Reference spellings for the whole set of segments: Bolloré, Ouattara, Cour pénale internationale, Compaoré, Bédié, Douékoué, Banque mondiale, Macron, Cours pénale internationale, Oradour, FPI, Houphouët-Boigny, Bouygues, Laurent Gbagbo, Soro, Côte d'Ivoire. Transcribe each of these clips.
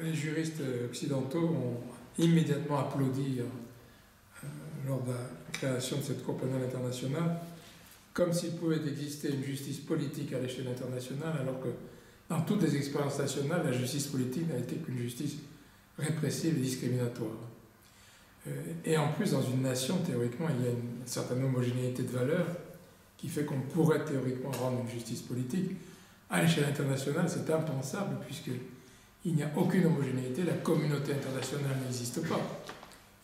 Les juristes occidentaux ont immédiatement applaudi lors de la création de cette Cour pénale internationale, comme s'il pouvait exister une justice politique à l'échelle internationale, alors que dans toutes les expériences nationales, la justice politique n'a été qu'une justice répressive et discriminatoire. Et en plus, dans une nation, théoriquement, il y a une certaine homogénéité de valeurs qui fait qu'on pourrait théoriquement rendre une justice politique. À l'échelle internationale, c'est impensable, puisqu'il n'y a aucune homogénéité, la communauté internationale n'existe pas.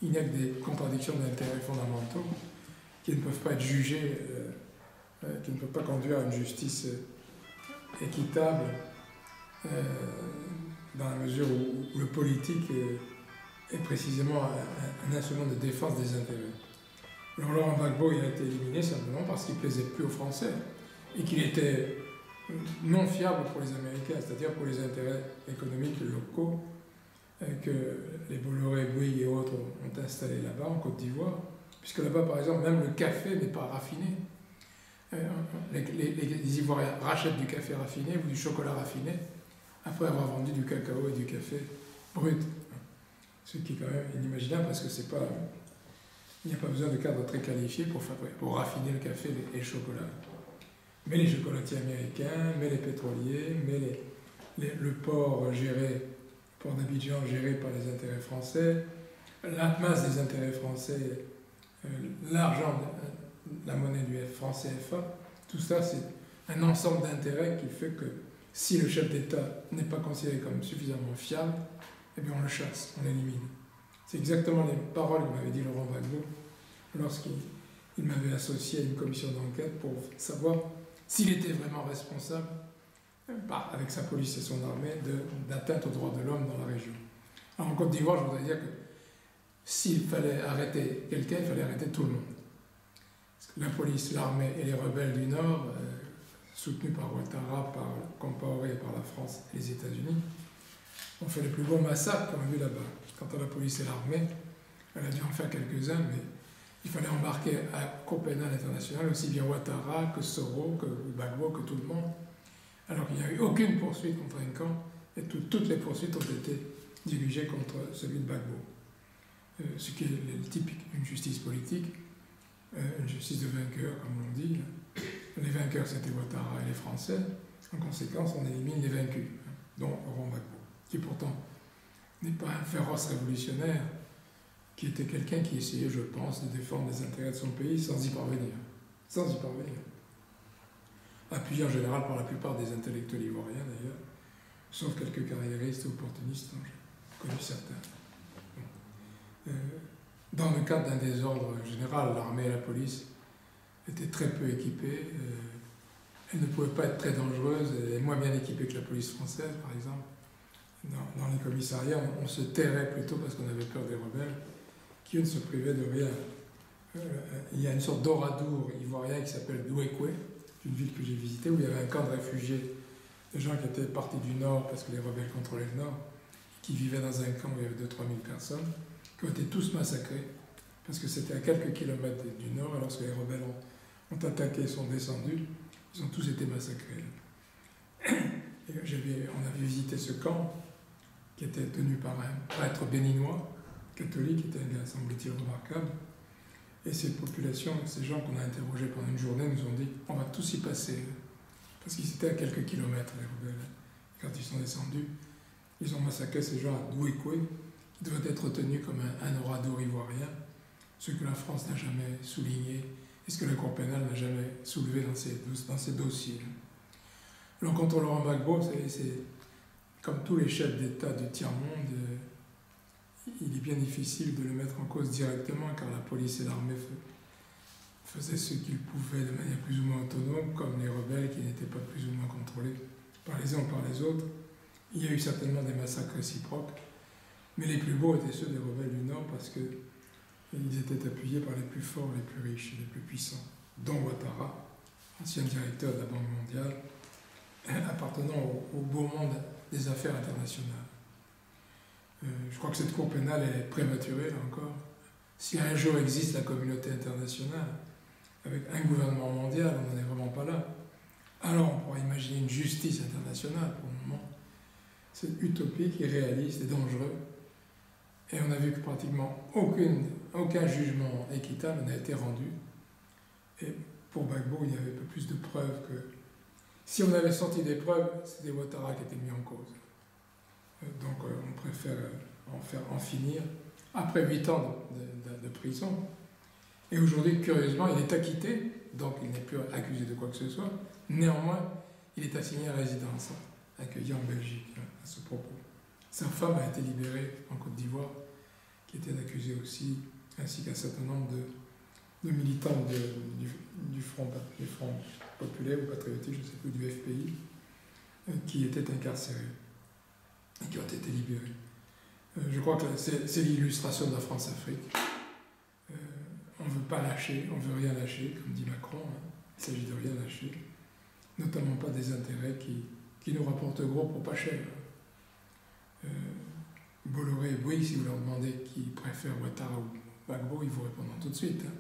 Il n'y a que des contradictions d'intérêts fondamentaux qui ne peuvent pas être jugées, qui ne peuvent pas conduire à une justice équitable dans la mesure où le politique est précisément un instrument de défense des intérêts. Alors Laurent Gbagbo, il a été éliminé simplement parce qu'il ne plaisait plus aux Français et qu'il était non fiable pour les Américains, c'est-à-dire pour les intérêts économiques locaux que les Bolloré, Bouygues et autres ont installés là-bas, en Côte d'Ivoire, puisque là-bas, par exemple, même le café n'est pas raffiné. Les Ivoiriens rachètent du café raffiné ou du chocolat raffiné après avoir vendu du cacao et du café brut. Ce qui est quand même inimaginable parce que c'est pas, il n'y a pas besoin de cadres très qualifiés pour raffiner le café et le chocolat. Mais les chocolatiers américains, mais les pétroliers, mais le port géré, le port d'Abidjan géré par les intérêts français, la masse des intérêts français, l'argent, la monnaie du français FA, tout ça c'est un ensemble d'intérêts qui fait que si le chef d'État n'est pas considéré comme suffisamment fiable, eh bien on le chasse, on l'élimine. C'est exactement les paroles que m'avait dit Laurent Gbagbo lorsqu'il m'avait associé à une commission d'enquête pour savoir s'il était vraiment responsable, avec sa police et son armée, d'atteinte aux droits de l'homme dans la région. Alors en Côte d'Ivoire, je voudrais dire que s'il fallait arrêter quelqu'un, il fallait arrêter tout le monde. La police, l'armée et les rebelles du Nord, soutenus par Ouattara, par Compaoré et par la France et les États-Unis, ont fait les plus gros massacres qu'on a vu là-bas. Quant à la police et l'armée, elle a dû en faire quelques-uns, mais il fallait embarquer à la Cour pénale internationale aussi bien Ouattara que Soro, que Gbagbo, que tout le monde, alors qu'il n'y a eu aucune poursuite contre un camp, et toutes les poursuites ont été dirigées contre celui de Gbagbo. Ce qui est typique d'une justice politique, une justice de vainqueurs, comme l'on dit. Les vainqueurs, c'était Ouattara et les Français. En conséquence, on élimine les vaincus, dont Laurent Gbagbo, qui pourtant n'est pas un féroce révolutionnaire, qui était quelqu'un qui essayait, je pense, de défendre les intérêts de son pays sans y parvenir. Appuyé en général par la plupart des intellectuels ivoiriens, d'ailleurs, sauf quelques carriéristes et opportunistes, j'ai connu certains. Dans le cadre d'un désordre général, l'armée et la police étaient très peu équipées. Elles ne pouvaient pas être très dangereuses, et moins bien équipées que la police française, par exemple. Dans les commissariats, on se tairait plutôt parce qu'on avait peur des rebelles, qui ne se privaient de rien. Il y a une sorte d'oradour ivoirien qui s'appelle Douékoué, une ville que j'ai visitée, où il y avait un camp de réfugiés, des gens qui étaient partis du Nord parce que les rebelles contrôlaient le Nord, qui vivaient dans un camp où il y avait 2 000 à 3 000 personnes, qui ont été tous massacrés, parce que c'était à quelques kilomètres du Nord, et lorsque les rebelles ont attaqué et sont descendus, ils ont tous été massacrés. Et on avait visité ce camp, qui était tenu par un prêtre béninois, catholique, qui était un gars, semble-t-il, remarquable. Et ces populations, ces gens qu'on a interrogés pendant une journée, nous ont dit « on va tous y passer ». Parce qu'ils étaient à quelques kilomètres, les rebelles. Et quand ils sont descendus, ils ont massacré ces gens à Douékoué, qui doit être tenu comme un oradour ivoirien, ce que la France n'a jamais souligné, et ce que la Cour pénale n'a jamais soulevé dans ses dossiers. Alors quant à Laurent Gbagbo, c'est comme tous les chefs d'État du tiers-monde, il est bien difficile de le mettre en cause directement, car la police et l'armée faisaient ce qu'ils pouvaient de manière plus ou moins autonome, comme les rebelles qui n'étaient pas plus ou moins contrôlés par les uns ou par les autres. Il y a eu certainement des massacres réciproques, mais les plus beaux étaient ceux des rebelles du Nord, parce qu'ils étaient appuyés par les plus forts, les plus riches, les plus puissants, dont Ouattara, ancien directeur de la Banque mondiale, appartenant au beau monde des affaires internationales. Je crois que cette Cour pénale est prématurée, là encore. Si un jour existe la communauté internationale, avec un gouvernement mondial, on n'en est vraiment pas là. Alors on pourra imaginer une justice internationale. Pour le moment, c'est utopique, irréaliste et dangereux. Et on a vu que pratiquement aucun jugement équitable n'a été rendu. Et pour Gbagbo, il y avait un peu plus de preuves que... Si on avait sorti des preuves, c'était Ouattara qui était mis en cause. Donc on préfère en finir. Après 8 ans de prison, et aujourd'hui, curieusement, il est acquitté, donc il n'est plus accusé de quoi que ce soit. Néanmoins, il est assigné à résidence, accueilli en Belgique, à ce propos. Sa femme a été libérée en Côte d'Ivoire, qui était accusée aussi, ainsi qu'un certain nombre de militants du Front populaire ou patriotique, je ne sais plus, du FPI, qui étaient incarcérés et qui ont été libérés. Je crois que c'est l'illustration de la France-Afrique. On ne veut pas lâcher, on ne veut rien lâcher, comme dit Macron, hein. Il s'agit de rien lâcher, notamment pas des intérêts qui nous rapportent gros pour pas cher. Bolloré et Bouygues, si vous leur demandez qui préfère Ouattara ou Gbagbo, ils vous répondront tout de suite. Hein.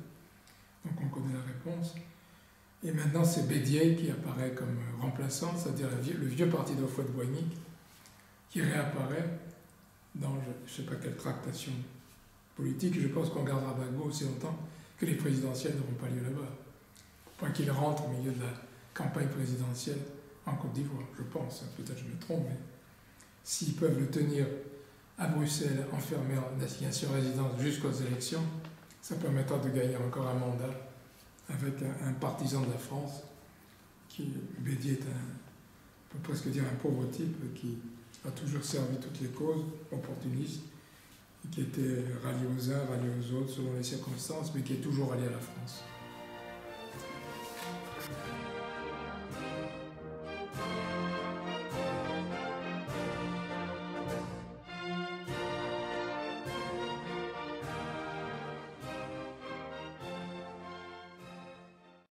Donc on connaît la réponse. Et maintenant c'est Bédié qui apparaît comme remplaçant, c'est-à-dire le vieux parti de Houphouët-Boigny qui réapparaît dans je ne sais pas quelle tractation politique. Je pense qu'on gardera Gbagbo aussi longtemps que les présidentielles n'auront pas lieu là-bas. Pas qu'il rentre au milieu de la campagne présidentielle en Côte d'Ivoire, je pense, peut-être je me trompe, mais s'ils peuvent le tenir à Bruxelles, enfermé en assignation résidence jusqu'aux élections, ça permettra de gagner encore un mandat avec un partisan de la France, qui, Bédié est on peut presque dire un pauvre type, qui a toujours servi toutes les causes, opportuniste, qui était rallié aux uns, rallié aux autres, selon les circonstances, mais qui est toujours rallié à la France.